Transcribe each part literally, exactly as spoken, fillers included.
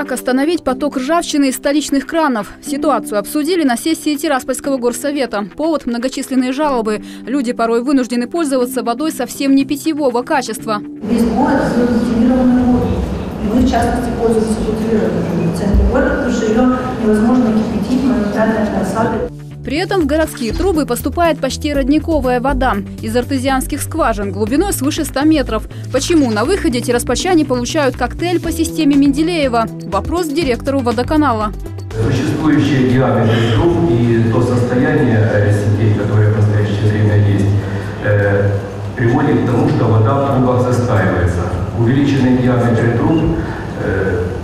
Как остановить поток ржавчины из столичных кранов? Ситуацию обсудили на сессии Тираспольского горсовета. Повод – многочисленные жалобы. Люди порой вынуждены пользоваться водой совсем не питьевого качества. Весь город с бутилированной водой. И мы, в частности, пользуемся бутилированной водой в центре города, потому что ее невозможно кипятить, моментально насадить. При этом в городские трубы поступает почти родниковая вода из артезианских скважин глубиной свыше ста метров. Почему на выходе тираспольчане получают коктейль по системе Менделеева? Вопрос к директору водоканала. Существующие диаметры труб и то состояние сетей, которые в настоящее время есть, приводит к тому, что вода в трубах застаивается. Увеличенные диаметры труб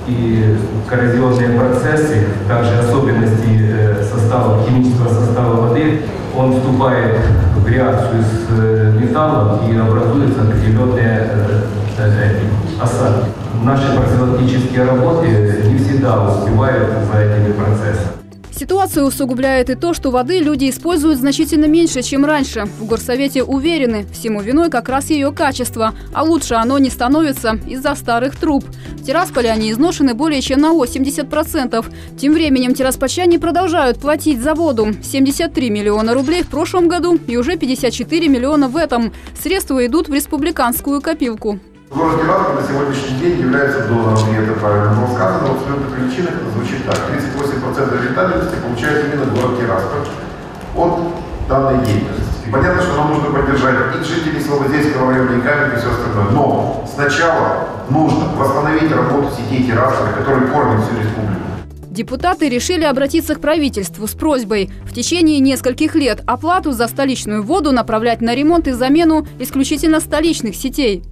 и коррозионные процессы, также особенности состава, химического состава воды, он вступает в реакцию с металлом и образуются определенные осадки. Наши профилактические работы не всегда успевают за этими процессами. Ситуацию усугубляет и то, что воды люди используют значительно меньше, чем раньше. В горсовете уверены, всему виной как раз ее качество, а лучше оно не становится из-за старых труб. В Тирасполе они изношены более чем на восемьдесят процентов. Тем временем тираспольчане продолжают платить за воду. семьдесят три миллиона рублей в прошлом году и уже пятьдесят четыре миллиона в этом. Средства идут в республиканскую копилку. Город Тирасполь на сегодняшний день является донором, и это правильно было сказано, но в абсолютных причинах это звучит так. тридцать восемь процентов рентабельности получает именно город Тирасполь от данной деятельности. И понятно, что нам нужно поддержать и жителей Слободзейского района, и Каменки, и все остальное. Но сначала нужно восстановить работу сетей Тирасполя, которые кормят всю республику. Депутаты решили обратиться к правительству с просьбой в течение нескольких лет оплату за столичную воду направлять на ремонт и замену исключительно столичных сетей.